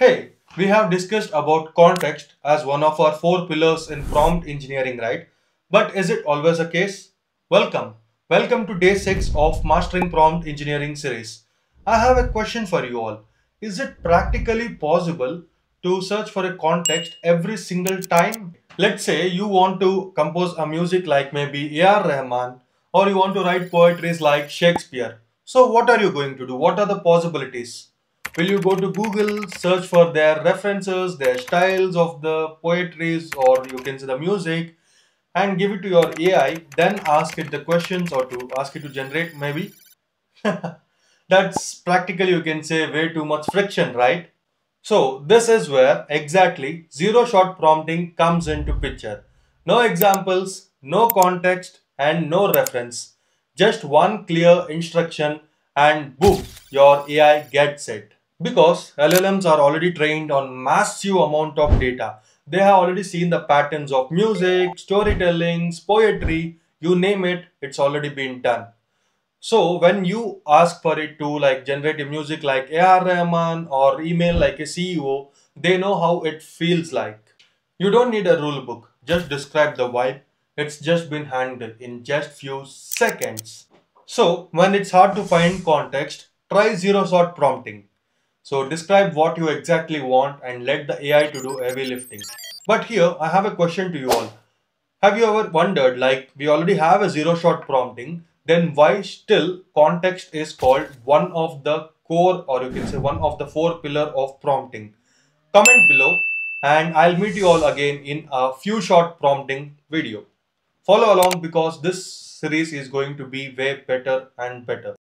Hey, we have discussed about context as one of our four pillars in prompt engineering, right? But is it always the case? Welcome to day 6 of Mastering Prompt Engineering series. I have a question for you all. Is it practically possible to search for a context every single time? Let's say you want to compose a music like maybe A.R. Rahman, or you want to write poetries like Shakespeare. So what are you going to do? What are the possibilities? Will you go to Google, search for their references, their styles of the poetries, or you can say the music, and give it to your AI, then ask it the questions or to ask it to generate maybe? That's practically, you can say, way too much friction, right? So this is where exactly zero-shot prompting comes into picture. No examples, no context, and no reference. Just one clear instruction and boom, your AI gets it. Because LLMs are already trained on massive amount of data. They have already seen the patterns of music, storytelling, poetry, you name it, it's already been done. So when you ask for it to like generate a music like A.R. Rahman or email like a CEO, they know how it feels like. You don't need a rule book, just describe the vibe. It's just been handled in just few seconds. So when it's hard to find context, try zero-shot prompting. So describe what you exactly want and let the AI to do heavy lifting. But here I have a question to you all. Have you ever wondered, like, we already have a zero-shot prompting, then why still context is called one of the core, or you can say one of the four pillars of prompting? Comment below and I'll meet you all again in a few short prompting video. Follow along because this series is going to be way better and better.